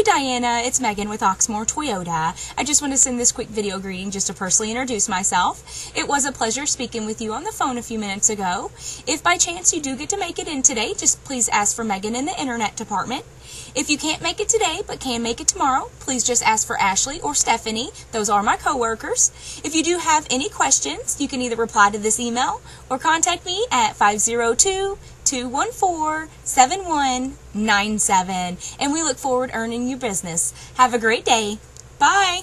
Hey Diana, it's Megan with Oxmoor Toyota. I just want to send this quick video greeting just to personally introduce myself. It was a pleasure speaking with you on the phone a few minutes ago. If by chance you do get to make it in today, just please ask for Megan in the internet department. If you can't make it today but can make it tomorrow, please just ask for Ashley or Stephanie. Those are my coworkers. If you do have any questions, you can either reply to this email or contact me at 502-214-7197, and we look forward to earning your business. Have a great day. Bye.